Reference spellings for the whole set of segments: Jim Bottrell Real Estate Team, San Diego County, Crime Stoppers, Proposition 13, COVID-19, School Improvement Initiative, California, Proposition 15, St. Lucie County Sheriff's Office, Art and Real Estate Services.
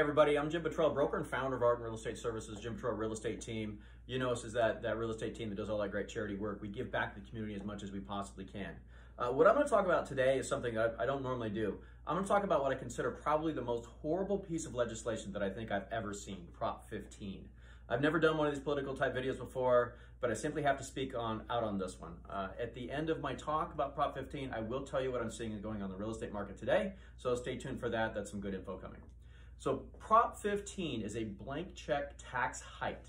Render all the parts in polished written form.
everybody, I'm Jim Bottrell, broker and founder of Art and Real Estate Services, Jim Bottrell Real Estate Team. You know us as that real estate team that does all that great charity work. We give back to the community as much as we possibly can. What I'm going to talk about today is something that I don't normally do. I'm going to talk about what I consider probably the most horrible piece of legislation that I think I've ever seen, Prop 15. I've never done one of these political type videos before, but I simply have to speak out on this one. At the end of my talk about Prop 15, I will tell you what I'm seeing going on in the real estate market today, so stay tuned for that. That's some good info coming. So Prop 15 is a blank check tax hike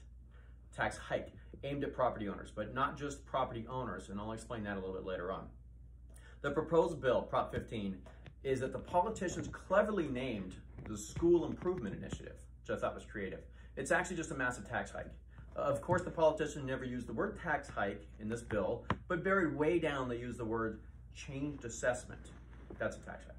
aimed at property owners, but not just property owners, and I'll explain that a little bit later on. The proposed bill, Prop 15, is that the politicians cleverly named the School Improvement Initiative, which I thought was creative. It's actually just a massive tax hike. Of course, the politician never used the word tax hike in this bill, but buried way down they used the word changed assessment. That's a tax hike.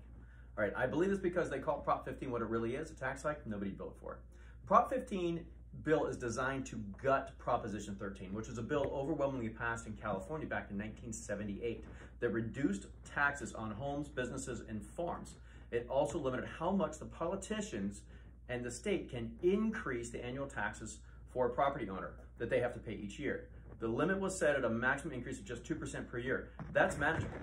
All right, I believe it's because they call Prop 15 what it really is, a tax hike. Nobody built for it. Prop 15 bill is designed to gut Proposition 13, which was a bill overwhelmingly passed in California back in 1978 that reduced taxes on homes, businesses, and farms. It also limited how much the politicians and the state can increase the annual taxes for a property owner that they have to pay each year. The limit was set at a maximum increase of just 2% per year. That's manageable.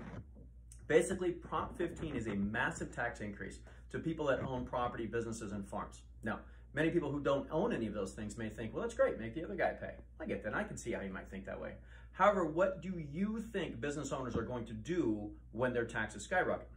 Basically, Prop 15 is a massive tax increase to people that own property, businesses, and farms. Now, many people who don't own any of those things may think, well, that's great, make the other guy pay. I get that. I can see how you might think that way. However, what do you think business owners are going to do when their taxes skyrocket?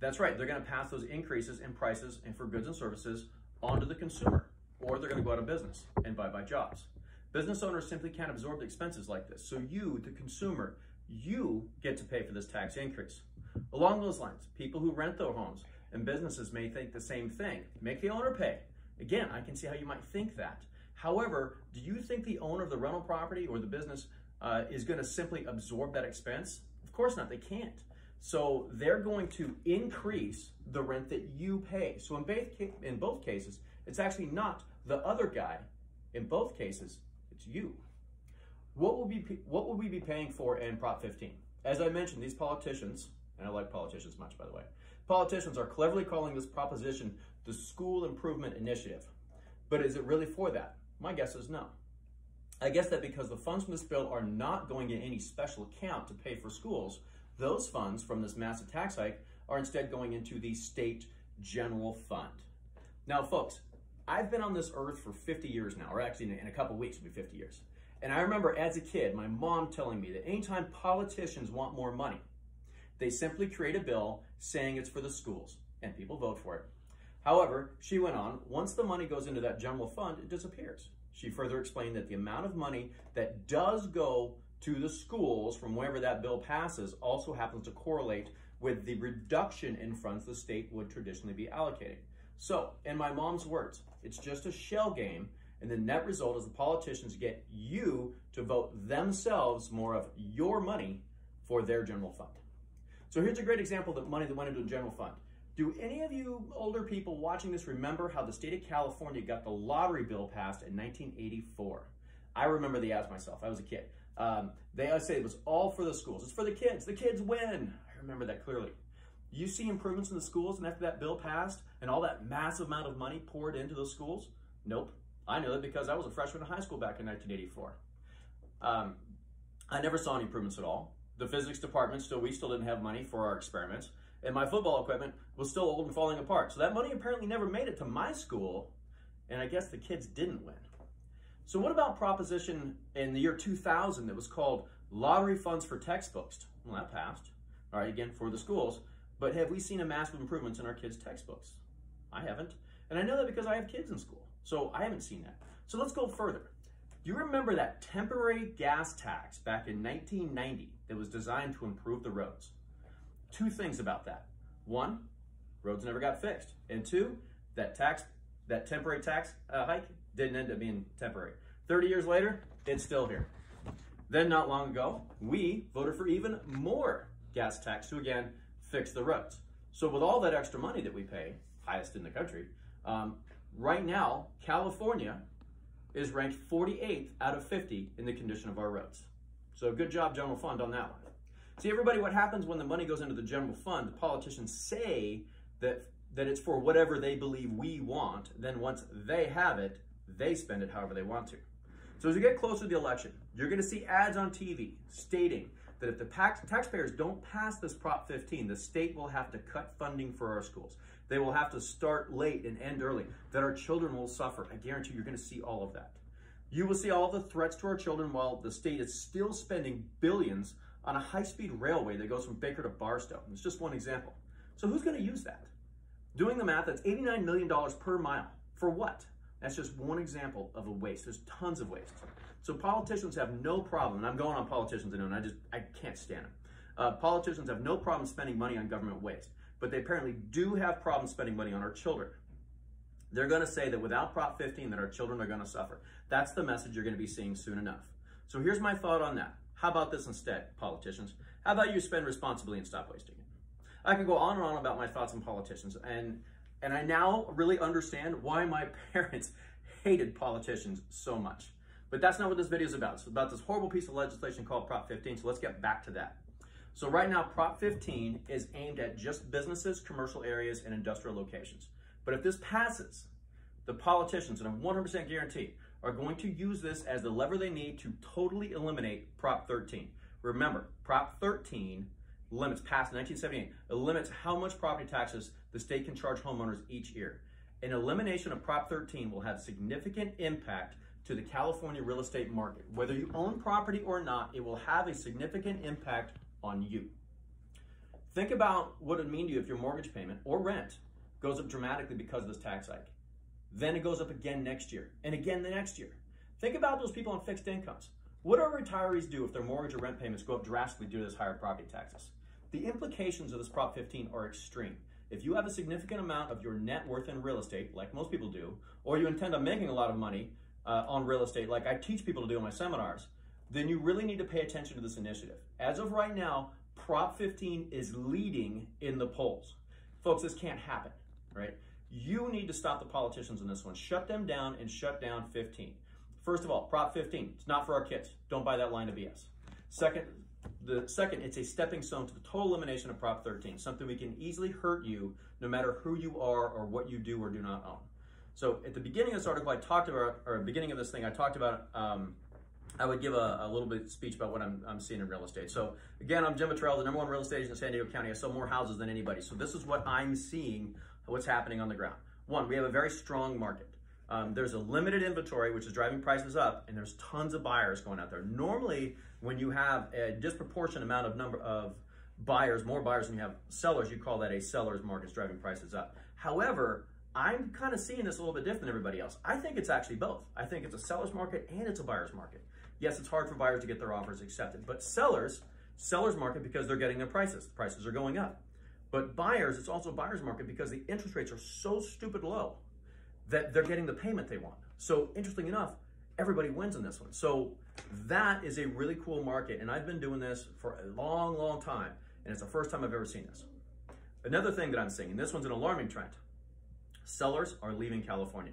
That's right, they're going to pass those increases in prices and for goods and services onto the consumer, or they're going to go out of business and buy jobs. Business owners simply can't absorb the expenses like this. So you, the consumer, you get to pay for this tax increase. Along those lines, people who rent their homes and businesses may think the same thing. Make the owner pay. Again, I can see how you might think that. However, do you think the owner of the rental property or the business is going to simply absorb that expense? Of course not. They can't. So they're going to increase the rent that you pay. So in both cases, it's actually not the other guy. In both cases, it's you. What will we be paying for in Prop 15? As I mentioned, these politicians, and I like politicians much, by the way, politicians are cleverly calling this proposition the School Improvement Initiative. But is it really for that? My guess is no. I guess that because the funds from this bill are not going in any special account to pay for schools, those funds from this massive tax hike are instead going into the state general fund. Now, folks, I've been on this earth for 50 years now, or actually in a couple weeks it'll be 50 years. And I remember as a kid, my mom telling me that anytime politicians want more money, they simply create a bill saying it's for the schools, and people vote for it. However, she went on, once the money goes into that general fund, it disappears. She further explained that the amount of money that does go to the schools from wherever that bill passes also happens to correlate with the reduction in funds the state would traditionally be allocating. So, in my mom's words, it's just a shell game, and the net result is the politicians get you to vote themselves more of your money for their general fund. So here's a great example of the money that went into the general fund. Do any of you older people watching this remember how the state of California got the lottery bill passed in 1984? I remember the ads myself. I was a kid. They always say it was all for the schools. It's for the kids. The kids win. I remember that clearly. You see improvements in the schools, and after that bill passed and all that massive amount of money poured into those schools? Nope. I know that because I was a freshman in high school back in 1984. I never saw any improvements at all. The physics department, we still didn't have money for our experiments. And my football equipment was still old and falling apart. So that money apparently never made it to my school. And I guess the kids didn't win. So what about proposition in the year 2000 that was called Lottery Funds for Textbooks? Well, that passed. All right, again, for the schools. But have we seen a massive improvements in our kids' textbooks? I haven't. And I know that because I have kids in school. So I haven't seen that. So let's go further. Do you remember that temporary gas tax back in 1990 that was designed to improve the roads? Two things about that. One, roads never got fixed. And two, that temporary tax hike didn't end up being temporary. 30 years later, it's still here. Then not long ago, we voted for even more gas tax to, again, fix the roads. So with all that extra money that we pay, highest in the country, right now, California is ranked 48th out of 50 in the condition of our roads. So good job, general fund, on that one. See, everybody, what happens when the money goes into the general fund, the politicians say that that it's for whatever they believe we want. Then once they have it, they spend it however they want to. So as we get closer to the election, you're going to see ads on TV stating that if the taxpayers don't pass this Prop 15, the state will have to cut funding for our schools. They will have to start late and end early, that our children will suffer. I guarantee you're going to see all of that. You will see all the threats to our children while the state is still spending billions on a high-speed railway that goes from Baker to Barstow. It's just one example. So who's going to use that? Doing the math, that's $89 million per mile. For what? That's just one example of a waste. There's tons of waste. So politicians have no problem, and I'm going on politicians, and I can't stand them. Politicians have no problem spending money on government waste, but they apparently do have problems spending money on our children. They're going to say that without Prop 15, that our children are going to suffer. That's the message you're going to be seeing soon enough. So here's my thought on that. How about this instead, politicians? How about you spend responsibly and stop wasting it? I could go on and on about my thoughts on politicians, and I now really understand why my parents hated politicians so much. But that's not what this video is about. It's about this horrible piece of legislation called Prop 15, so let's get back to that. So right now, Prop 15 is aimed at just businesses, commercial areas, and industrial locations. But if this passes, the politicians, and I'm 100% guarantee, are going to use this as the lever they need to totally eliminate Prop 13. Remember, Prop 13 limits, passed in 1978, it limits how much property taxes the state can charge homeowners each year. An elimination of Prop 13 will have significant impact to the California real estate market. Whether you own property or not, it will have a significant impact on you. Think about what it would mean to you if your mortgage payment or rent goes up dramatically because of this tax hike. Then it goes up again next year, and again the next year. Think about those people on fixed incomes. What do our retirees do if their mortgage or rent payments go up drastically due to this higher property taxes? The implications of this Prop 15 are extreme. If you have a significant amount of your net worth in real estate, like most people do, or you intend on making a lot of money on real estate, like I teach people to do in my seminars, then you really need to pay attention to this initiative. As of right now, Prop 15 is leading in the polls. Folks, this can't happen, right? You need to stop the politicians on this one. Shut them down and shut down 15. First of all, Prop 15, it's not for our kids. Don't buy that line of BS. Second, it's a stepping stone to the total elimination of Prop 13, something we can easily hurt you no matter who you are or what you do or do not own. So at the beginning of this article, I talked about, or beginning of this thing, I talked about, I would give a little bit of speech about what I'm seeing in real estate. So again, I'm Jim Bottrell, the #1 real estate agent in San Diego County. I sell more houses than anybody. So this is what I'm seeing, what's happening on the ground. One, we have a very strong market. There's a limited inventory, which is driving prices up, and there's tons of buyers going out there. Normally, when you have a disproportionate amount of number of buyers, more buyers than you have sellers, you call that a seller's market, driving prices up. However, I'm kind of seeing this a little bit different than everybody else. I think it's actually both. I think it's a seller's market and it's a buyer's market. Yes, it's hard for buyers to get their offers accepted, but seller's market because they're getting their prices. The prices are going up. But buyers, it's also a buyer's market because the interest rates are so stupid low that they're getting the payment they want. So interesting enough, everybody wins in this one. So that is a really cool market, and I've been doing this for a long, long time, and it's the first time I've ever seen this. Another thing that I'm seeing, and this one's an alarming trend, sellers are leaving California.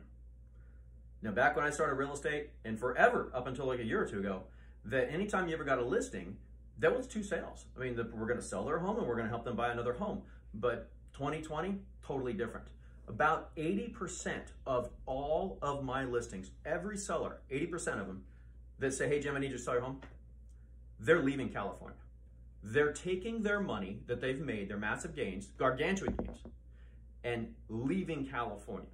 Now, back when I started real estate, and forever up until like a year or two ago, that anytime you ever got a listing, that was two sales. I mean, we're gonna sell their home and we're gonna help them buy another home. But 2020, totally different. About 80% of all of my listings, every seller, 80% of them that say, hey Jim, I need you to sell your home, they're leaving California. They're taking their money that they've made, their massive gains, gargantuan gains, and leaving California.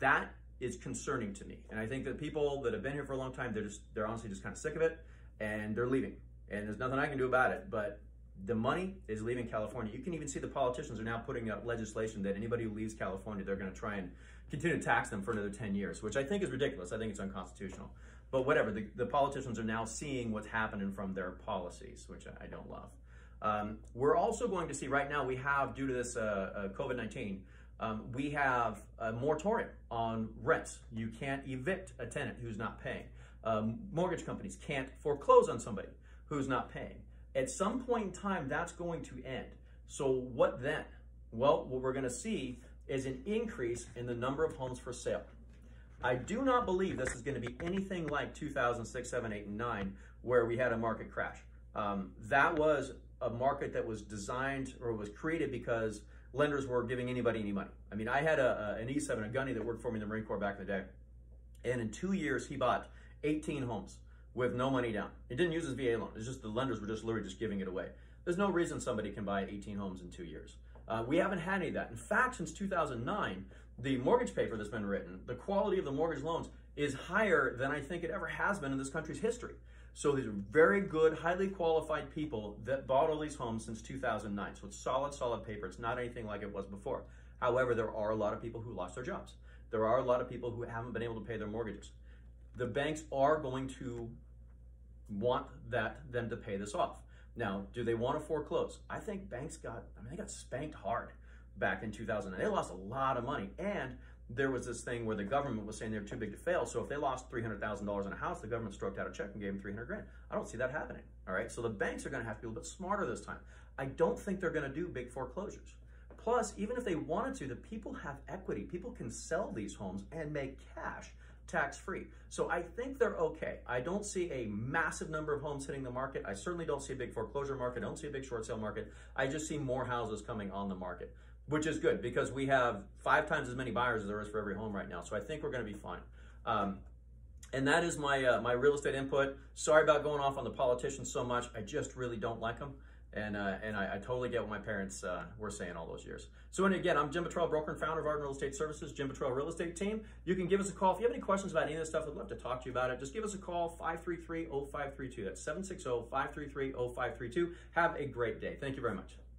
That is concerning to me. And I think that people that have been here for a long time, they're honestly just kind of sick of it and they're leaving. And there's nothing I can do about it, but the money is leaving California. You can even see the politicians are now putting out legislation that anybody who leaves California, they're going to try and continue to tax them for another 10 years, which I think is ridiculous. I think it's unconstitutional. But whatever, the politicians are now seeing what's happening from their policies, which I don't love. We're also going to see right now we have, due to this COVID-19, we have a moratorium on rents. You can't evict a tenant who's not paying. Mortgage companies can't foreclose on somebody who's not paying. At some point in time, that's going to end. So what then? Well, what we're going to see is an increase in the number of homes for sale. I do not believe this is going to be anything like 2006, 7, 8, and 9, where we had a market crash. That was a market that was designed or was created because lenders were giving anybody any money. I mean, I had an E7, a gunny that worked for me in the Marine Corps back in the day. And in 2 years, he bought 18 homes with no money down. He didn't use his VA loan. It's just the lenders were just literally just giving it away. There's no reason somebody can buy 18 homes in 2 years. We haven't had any of that. In fact, since 2009, the mortgage paper that's been written, the quality of the mortgage loans is higher than I think it ever has been in this country's history. So these are very good, highly qualified people that bought all these homes since 2009. So it's solid, solid paper. It's not anything like it was before. However, there are a lot of people who lost their jobs. There are a lot of people who haven't been able to pay their mortgages. The banks are going to want them to pay this off. Now, do they want to foreclose? I think banks got spanked hard back in 2009. They lost a lot of money. And there was this thing where the government was saying they were too big to fail. So if they lost $300,000 in a house, the government stroked out a check and gave them $300,000. I don't see that happening. All right. So the banks are going to have to be a little bit smarter this time. I don't think they're going to do big foreclosures. Plus, even if they wanted to, the people have equity. People can sell these homes and make cash tax-free. So I think they're okay. I don't see a massive number of homes hitting the market. I certainly don't see a big foreclosure market. I don't see a big short sale market. I just see more houses coming on the market, which is good because we have 5 times as many buyers as there is for every home right now. So I think we're going to be fine. And that is my, my real estate input. Sorry about going off on the politicians so much. I just really don't like them. And I totally get what my parents were saying all those years. So and again, I'm Jim Bottrell, broker and founder of Art and Real Estate Services, Jim Bottrell Real Estate Team. You can give us a call. If you have any questions about any of this stuff, I'd love to talk to you about it. Just give us a call, 533-0532. That's 760-533-0532. Have a great day. Thank you very much.